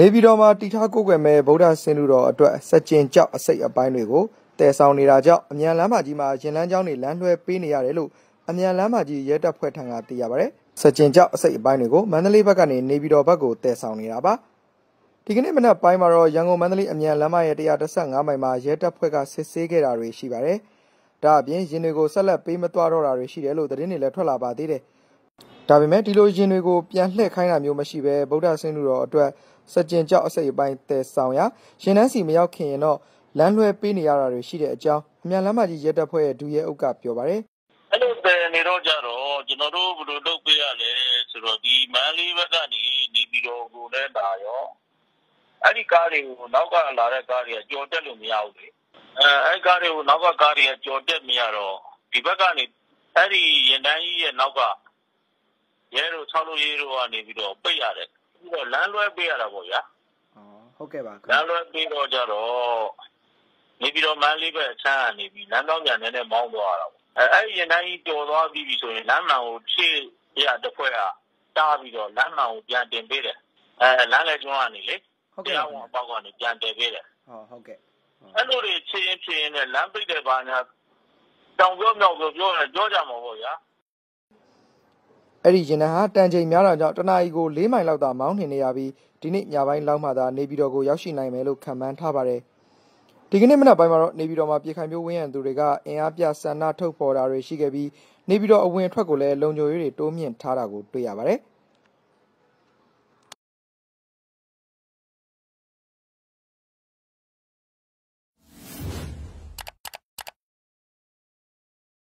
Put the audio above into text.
နေပြည်တော်မှာတီထားကိုယ်ကွယ်မဲ့ဗုဒ္ဓဆင်းလူတော်အတွက်စัจကျင်ကြောက်အစိတ်အပိုင်းတွေကိုတည်ဆောင်နေတာကြောင့်အမြန်လမ်းမကြီးမှာရင်လန်းကြောင်းတွေလမ်းလွှဲပေးနေရတယ်လို့အမြန်လမ်းမကြီးရဲတပ်ဖွဲ့ထံကသိရပါတယ်။စัจကျင်ကြောက်အစိတ်အပိုင်းတွေကိုမန္တလေးဘက်ကနေနေပြည်တော်ဘက်ကိုတည်ဆောင်နေတာပါ။ဒီကနေ့မနက်ပိုင်းမှာတော့ရန်ကုန်မန္တလေးအမြန်လမ်းမရဲ့115မိုင်မှာရဲတပ်ဖွဲ့ကစစ်ဆေးခဲ့တာတွေရှိပါတယ်။ဒါအပြင်ရင်တွေကိုဆက်လက်ပေးမသွားတော့တာတွေရှိတယ်လို့သတင်းတွေလည်းထွက်လာပါသေးတယ်။ဒါပေမဲ့ဒီလိုရင်တွေကိုပြန်လှည့်ခိုင်းတာမျိုးမရှိဘဲဗုဒ္ဓဆင်းလူတော်အတွက်စัจကျင်ကြောက်အစိတ်အပိုင်းတည်ဆောင်ရာရှင်နှန်းစီမရောက်ခင်ရင်တော့လမ်းလွှဲပေးနေရတာတွေရှိတဲ့အကြောင်းအမြန်လမ်းမကြီးရဲတပ်ဖွဲ့ရဲ့ဒုရဲအုပ်ကပြောပါတယ်။အဲ့လိုပဲနေတော့ကြတော့ကျွန်တော်တို့ဘယ်လိုလုပ်ပေးရလဲဆိုတော့ဒီမန္တလေးဘက်ကနေနေပြည်တော်ကိုလည်းလာရောအဲ့ဒီကားတွေကိုနောက်ကလာတဲ့ကားတွေကကြော်တက်လို့မရဘူးလေ။အဲ့ကားတွေကိုနောက်ကကားတွေကကြော်တက်မရတော့ဒီဘက်ကနေအဲ့ဒီရန်တန်းကြီးရဲ့နောက်ကရဲတို့ဆောက်လို့ရဲတို့ကနေပြီးတော့ပိတ်ရတယ်ပြီးတော့လမ်းလွှဲပေးရတာပေါ့ဗျာ။ဟုတ်ကဲ့ပါ။လမ်းလွှဲပေးတော့ကြတော့နေပြီးတော့မန်းလေးပဲအချမ်းကနေပြီးလမ်းတော့ပြန်နေတဲ့မောင်းသွားတာပေါ့အဲ့ဒီရင်တိုင်းကြီးတော်သွားပြီဆိုရင်လမ်းမှန်ကိုဖြည့်ရတစ်ဖွဲ့ကတားပြီးတော့လမ်းမှန်ကိုပြန်တင်ပေးတယ်လမ်းလည်းကျွန်းကနေလေဟုတ်ကဲ့ဝန်အပေါက်ကနေပြန်တင်ပေးတယ်ဟုတ်ကဲ့အဲ့လိုတွေဖြည့်ရင်လည်းလမ်းပိတ်တဲ့ဘာညာတောင်ကြောမြောက်ကိုပြောကြမှာပေါ့ဗျာအဲ့ဒီရင်ဟာတန်ချိန်များတာကြောင့်တနအီကို၄မိုင်လောက်သာမောင်းနေရပြီးဒီနေ့ညပိုင်းလောက်မှသာနေပြီးတော့ကိုရောက်ရှိနိုင်မယ်လို့ခန့်မှန်းထားပါတယ်ဒီကနေ့မနက်ပိုင်းမှာတော့နေပြည်တော်မှာပြည်ခိုင်မျိုးဝင်းရံသူတွေကအင်အားပြဆန္ဒထုတ်ဖော်တာတွေရှိခဲ့ပြီးနေပြည်တော်အဝင်အထွက်ကိုလည်းလုံခြုံရေးတွေတိုးမြင့်ထားတာကိုတွေ့ရပါတယ်။